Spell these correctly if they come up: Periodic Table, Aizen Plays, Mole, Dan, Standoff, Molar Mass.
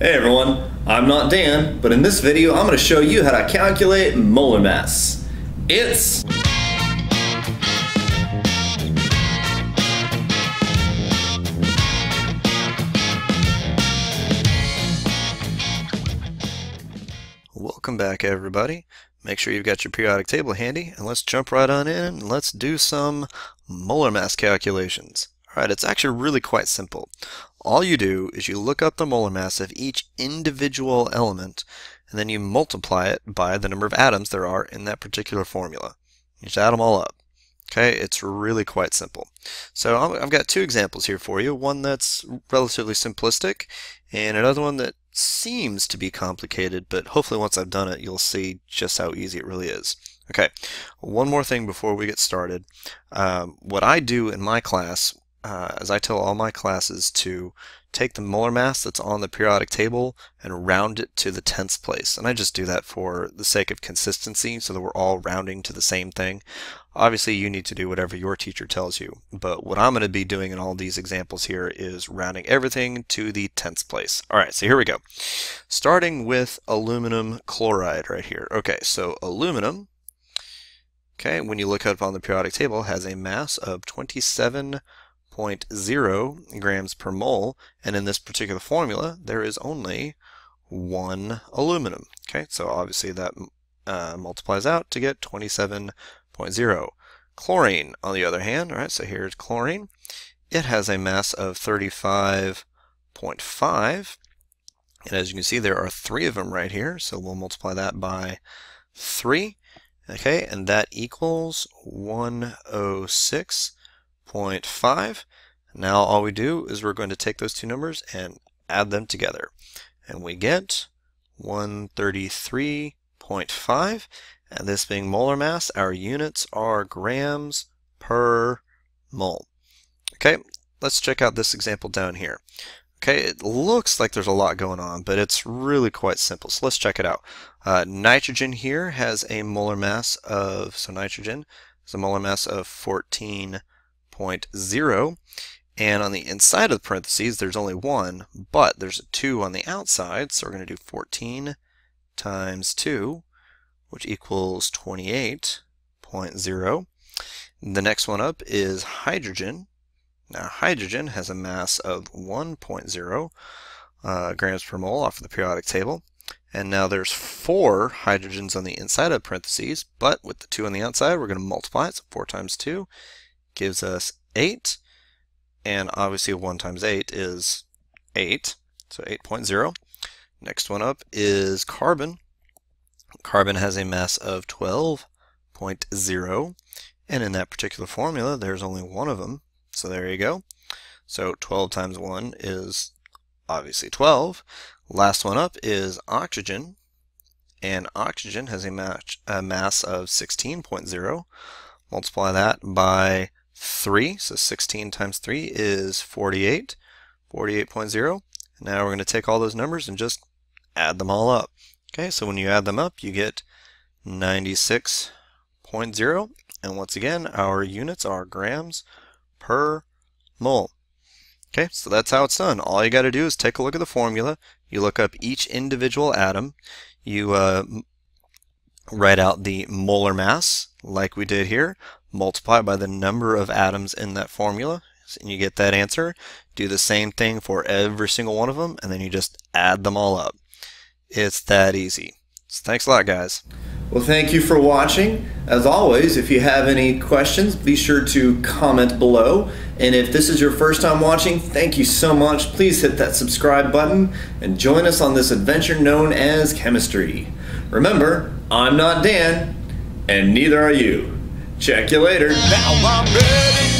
Hey everyone, I'm not Dan, but in this video I'm going to show you how to calculate molar mass. It's welcome back everybody. Make sure you've got your periodic table handy and let's jump right on in and let's do some molar mass calculations. Alright, it's actually really quite simple. All you do is you look up the molar mass of each individual element and then you multiply it by the number of atoms there are in that particular formula. You just add them all up. Okay, it's really quite simple. So I've got two examples here for you, one that's relatively simplistic and another one that seems to be complicated, but hopefully once I've done it you'll see just how easy it really is. Okay, one more thing before we get started. What I do in my class as I tell all my classes to take the molar mass that's on the periodic table and round it to the tenths place. And I just do that for the sake of consistency so that we're all rounding to the same thing. Obviously you need to do whatever your teacher tells you, but what I'm going to be doing in all these examples here is rounding everything to the tenths place. Alright, so here we go. Starting with aluminum chloride right here. Okay, so aluminum, okay, when you look up on the periodic table, has a mass of 27.0 grams per mole, and in this particular formula there is only one aluminum. Okay, so obviously that multiplies out to get 27.0. Chlorine, on the other hand, all right, so here's chlorine. It has a mass of 35.5, and as you can see there are three of them right here, so we'll multiply that by 3, okay, and that equals 106.5. Now all we do is we're going to take those two numbers and add them together, and we get 133.5, and this being molar mass, our units are grams per mole. Okay, let's check out this example down here. Okay, it looks like there's a lot going on, but it's really quite simple, so let's check it out. Nitrogen here has a molar mass of, so nitrogen has a molar mass of 14.0, and on the inside of the parentheses there's only one, but there's a 2 on the outside, so we're going to do 14 times 2, which equals 28.0. The next one up is hydrogen. Now hydrogen has a mass of 1.0 grams per mole off of the periodic table, and now there's 4 hydrogens on the inside of the parentheses, but with the 2 on the outside we're going to multiply it, so 4 times 2 gives us 8, and obviously 1 times 8 is 8, so 8.0. Next one up is carbon. Carbon has a mass of 12.0, and in that particular formula there's only one of them, so there you go. So 12 times 1 is obviously 12. Last one up is oxygen, and oxygen has a mass of 16.0. Multiply that by 3, so 16 times 3 is 48.0. Now we're going to take all those numbers and just add them all up. Okay, so when you add them up you get 96.0, and once again our units are grams per mole. Okay, so that's how it's done. All you got to do is take a look at the formula, you look up each individual atom, you write out the molar mass like we did here, multiply by the number of atoms in that formula, and you get that answer. Do the same thing for every single one of them, and then you just add them all up. It's that easy. So thanks a lot, guys. Well, thank you for watching. As always, if you have any questions, be sure to comment below. And if this is your first time watching, thank you so much. Please hit that subscribe button and join us on this adventure known as chemistry. Remember, I'm not Dan, and neither are you. Check you later. Now I'm ready.